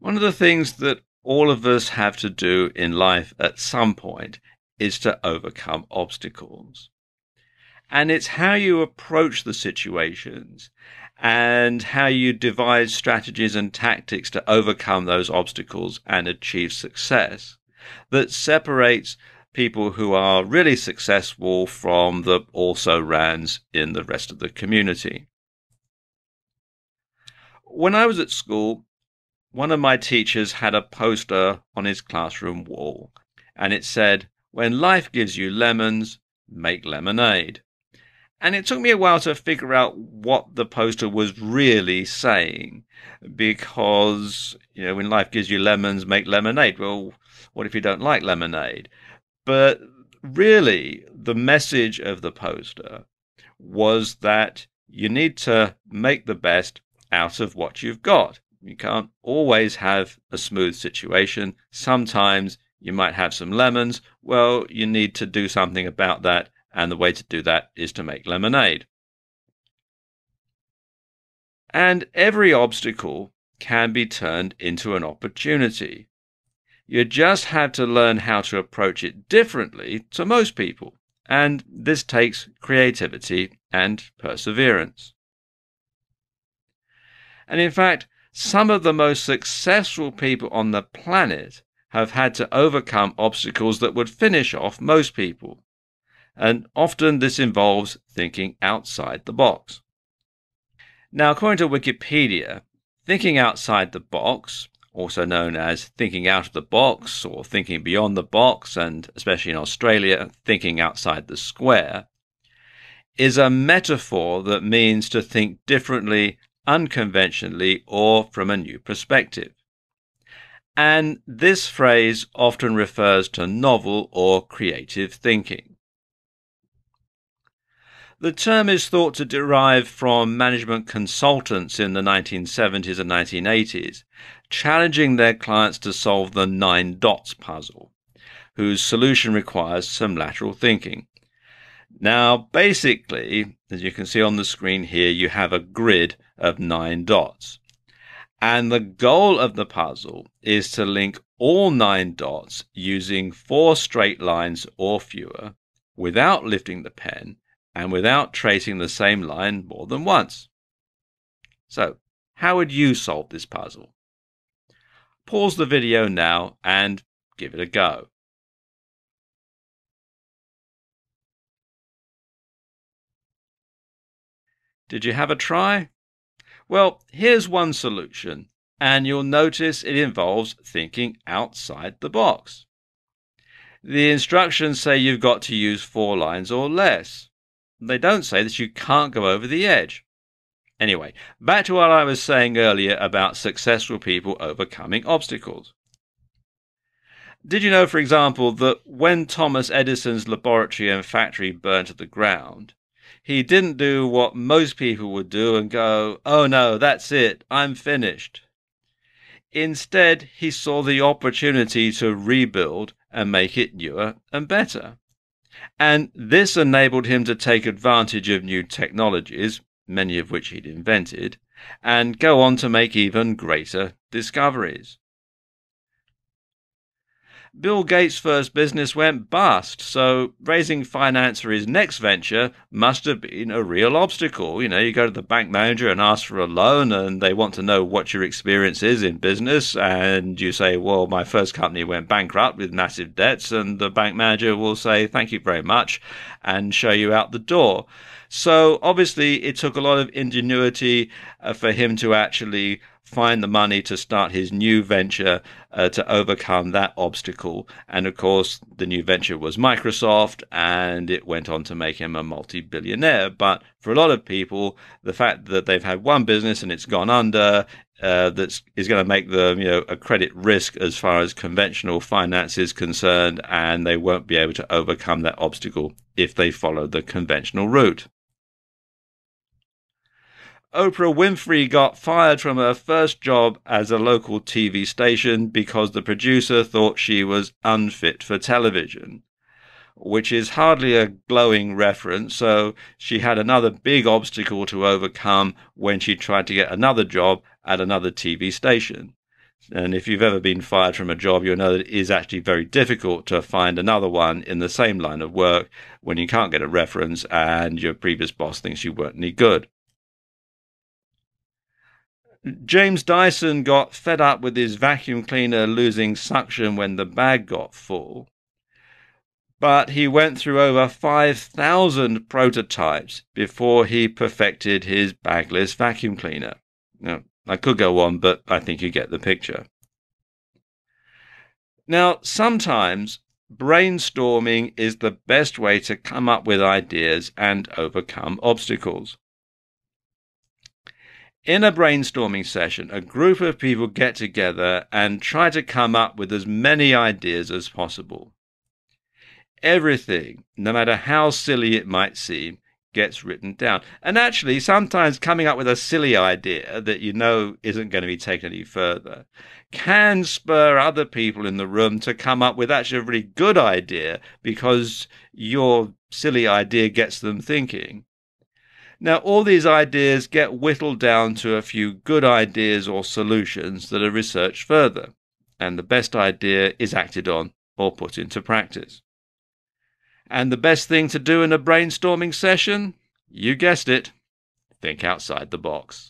One of the things that all of us have to do in life at some point is to overcome obstacles. And it's how you approach the situations and how you devise strategies and tactics to overcome those obstacles and achieve success that separates people who are really successful from the also-rans in the rest of the community. When I was at school, one of my teachers had a poster on his classroom wall, and it said, "When life gives you lemons, make lemonade." And it took me a while to figure out what the poster was really saying, because, you know, when life gives you lemons, make lemonade. Well, what if you don't like lemonade? But really, the message of the poster was that you need to make the best out of what you've got. You can't always have a smooth situation. Sometimes you might have some lemons. Well, you need to do something about that, and the way to do that is to make lemonade. And every obstacle can be turned into an opportunity. You just have to learn how to approach it differently to most people, and this takes creativity and perseverance. And in fact, some of the most successful people on the planet have had to overcome obstacles that would finish off most people. And often this involves thinking outside the box. Now, according to Wikipedia, thinking outside the box, also known as thinking out of the box or thinking beyond the box, and especially in Australia, thinking outside the square, is a metaphor that means to think differently, unconventionally, or from a new perspective. And this phrase often refers to novel or creative thinking. The term is thought to derive from management consultants in the 1970s and 1980s, challenging their clients to solve the 9 dots puzzle, whose solution requires some lateral thinking. Now, basically, as you can see on the screen here, you have a grid of 9 dots. And the goal of the puzzle is to link all 9 dots using 4 straight lines or fewer, without lifting the pen and without tracing the same line more than once. So, how would you solve this puzzle? Pause the video now and give it a go. Did you have a try? Well, here's one solution, and you'll notice it involves thinking outside the box. The instructions say you've got to use 4 lines or less. They don't say that you can't go over the edge. Anyway, back to what I was saying earlier about successful people overcoming obstacles. Did you know, for example, that when Thomas Edison's laboratory and factory burned to the ground, he didn't do what most people would do and go, "Oh no, that's it, I'm finished." Instead, he saw the opportunity to rebuild and make it newer and better. And this enabled him to take advantage of new technologies, many of which he'd invented, and go on to make even greater discoveries. Bill Gates' first business went bust, so raising finance for his next venture must have been a real obstacle. You know, you go to the bank manager and ask for a loan, and they want to know what your experience is in business, and you say, "Well, my first company went bankrupt with massive debts," and the bank manager will say, "Thank you very much," and show you out the door. So obviously it took a lot of ingenuity for him to actually find the money to start his new venture to overcome that obstacle. And of course, the new venture was Microsoft, and it went on to make him a multi-billionaire. But for a lot of people, the fact that they've had one business and it's gone under, that is going to make them, you know, a credit risk as far as conventional finance is concerned, and they won't be able to overcome that obstacle if they follow the conventional route. Oprah Winfrey got fired from her first job as a local TV station because the producer thought she was unfit for television, which is hardly a glowing reference, so she had another big obstacle to overcome when she tried to get another job at another TV station. And if you've ever been fired from a job, you'll know that it is actually very difficult to find another one in the same line of work when you can't get a reference and your previous boss thinks you weren't any good. James Dyson got fed up with his vacuum cleaner losing suction when the bag got full, but he went through over 5,000 prototypes before he perfected his bagless vacuum cleaner. Now, I could go on, but I think you get the picture. Now, sometimes brainstorming is the best way to come up with ideas and overcome obstacles. In a brainstorming session, a group of people get together and try to come up with as many ideas as possible. Everything, no matter how silly it might seem, gets written down. And actually, sometimes coming up with a silly idea that you know isn't going to be taken any further can spur other people in the room to come up with actually a really good idea, because your silly idea gets them thinking. Now, all these ideas get whittled down to a few good ideas or solutions that are researched further, and the best idea is acted on or put into practice. And the best thing to do in a brainstorming session? You guessed it. Think outside the box.